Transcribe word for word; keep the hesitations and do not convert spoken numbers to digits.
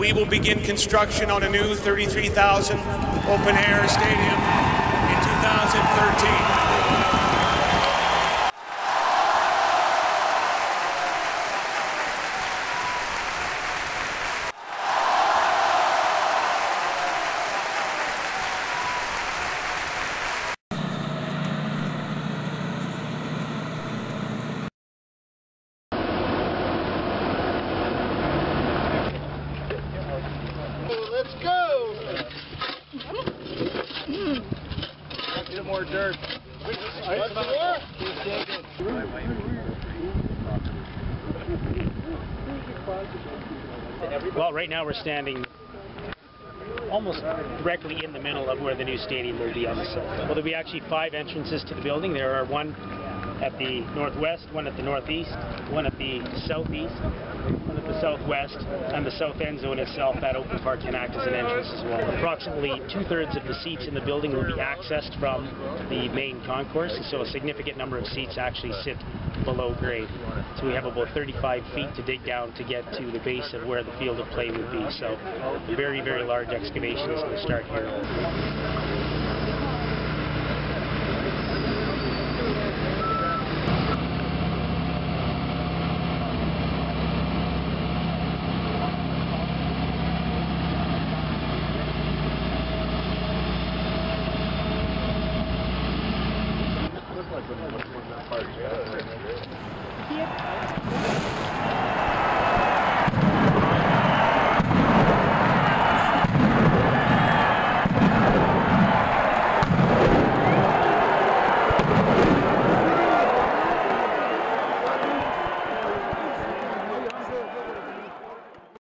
We will begin construction on a new thirty-three thousand open-air stadium in two thousand thirteen. More dirt. Well, right now we're standing almost directly in the middle of where the new stadium will be on the site. Well, there'll be actually five entrances to the building. There are one at the northwest, one at the northeast, one at the southeast, one at the southwest, and the south end zone itself, that open part can act as an entrance as well. Approximately two-thirds of the seats in the building will be accessed from the main concourse, so a significant number of seats actually sit below grade. So we have about thirty-five feet to dig down to get to the base of where the field of play would be. So a very, very large excavation is going to start here.